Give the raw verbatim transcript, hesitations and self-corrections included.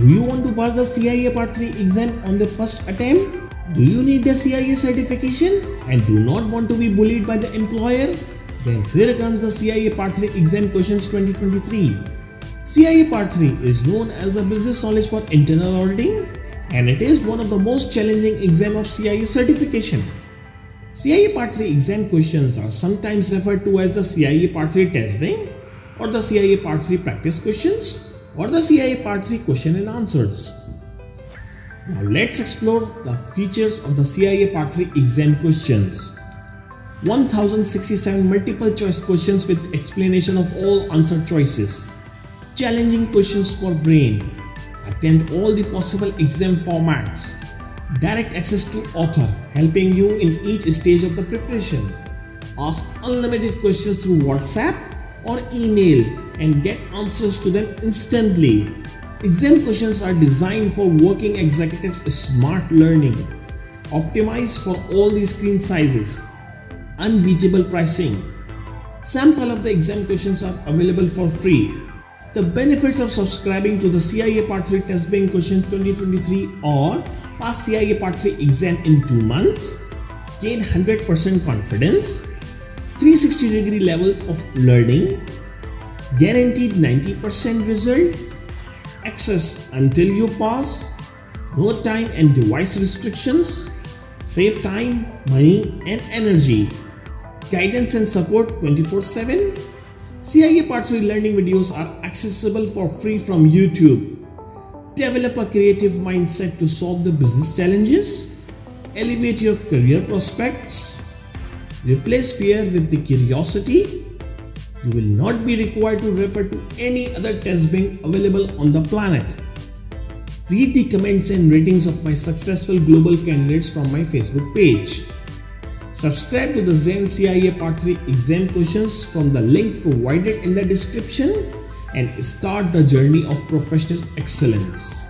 Do you want to pass the C I A Part three exam on the first attempt? Do you need the C I A certification and do not want to be bullied by the employer? Then here comes the C I A Part three exam questions twenty twenty-three. C I A Part three is known as the Business Knowledge for Internal Auditing, and it is one of the most challenging exam of C I A certification. C I A Part three exam questions are sometimes referred to as the C I A Part three test bank, or the C I A Part three practice questions, or the C I A Part three question and answers. Now let's explore the features of the C I A Part three exam questions. one thousand sixty-seven multiple choice questions with explanation of all answer choices. Challenging questions for brain. Attend all the possible exam formats. Direct access to author, helping you in each stage of the preparation. Ask unlimited questions through WhatsApp or email and get answers to them instantly. Exam questions are designed for working executives' smart learning. Optimize for all the screen sizes. Unbeatable pricing. Sample of the exam questions are available for free. The benefits of subscribing to the C I A Part three Test Bank Questions twenty twenty-three or pass C I A Part three exam in two months, gain one hundred percent confidence, three hundred sixty degree level of learning, guaranteed ninety percent result, access until you pass, no time and device restrictions, save time, money and energy, guidance and support twenty-four seven, C I A Part three learning videos are accessible for free from YouTube. Develop a creative mindset to solve the business challenges. Elevate your career prospects. Replace fear with the curiosity. You will not be required to refer to any other test bank available on the planet. Read the comments and ratings of my successful global candidates from my Facebook page. Subscribe to the Zain C I A Part three exam questions from the link provided in the description and start the journey of professional excellence.